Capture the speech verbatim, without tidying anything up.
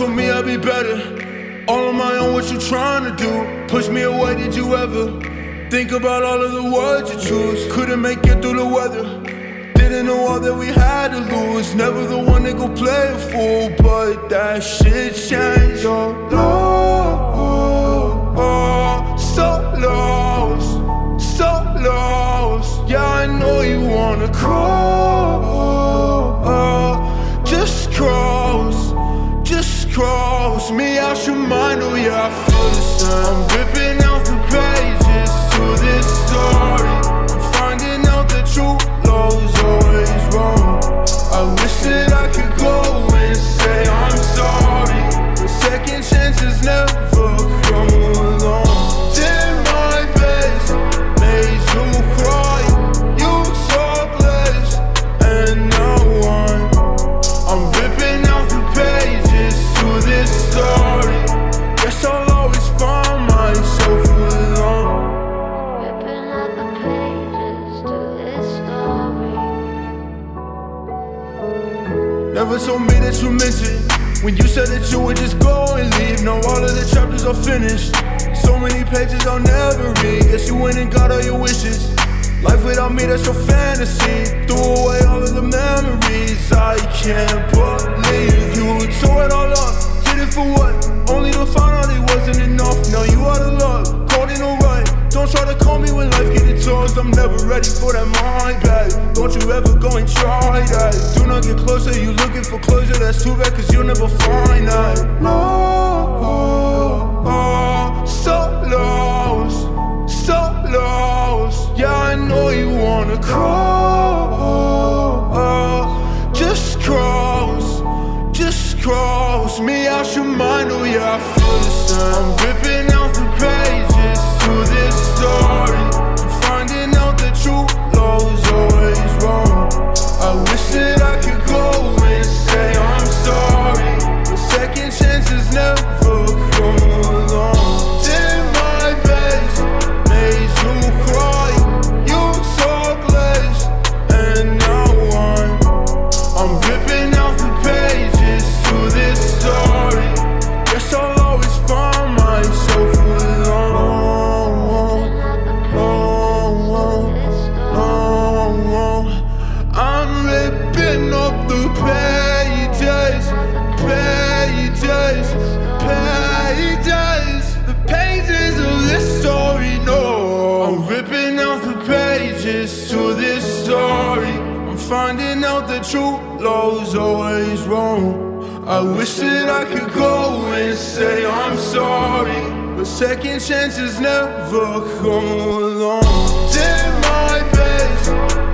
was for me, I'd be better. All on my own, what you trying to do? Push me away, did you ever think about all of the words you choose? Couldn't make it through the weather. Didn't know all that we had to lose. Never the one that go play a fool, but that shit changed. Your low, so low, so low. Yeah, I know you wanna crawl, just cross, just cross me out your mind. Oh yeah, I feel the same. I'm ripping out the pages to this story. I'm finding out the truth. Always wrong. I wish that I could go and say I'm sorry. The second chances never come along. Did my best, made you cry. You talk less, and now I'm I'm ripping out the pages to this story. Guess I'll always find myself alone. Ripping out the pages to this story. Never told me that you meant it. When you said that you would just go and leave. Now all of the chapters are finished. So many pages I'll never read. Guess you went and got all your wishes. Life without me, that's your fantasy. Threw away all of the memories. I can't believe you tore it all up. Did it for what? Only to find out it wasn't enough. Now you out of luck, caught in a rut. Don't try to call me when life gets it tossed. I'm never ready for that mind back. Don't you ever go and try that. Do not get closer, you looking for closure. That's too bad, cause you'll never find that. Low, so low, so low. Yeah, I know you wanna crawl, just cross, just cross me out your mind. Oh yeah, I feel the same. I'm ripping out the pages to this story. I'm finding out the truth, love's always wrong. I wish that I could go and say I'm sorry. The second chances never come along. Did my best, made you cry. You talk less, and now I'm I'm ripping out the pages to this story. Guess I'll always find myself alone. To this story, I'm finding out the true love's always wrong. I wish that I could go and say I'm sorry, but second chances never come along. Did my best.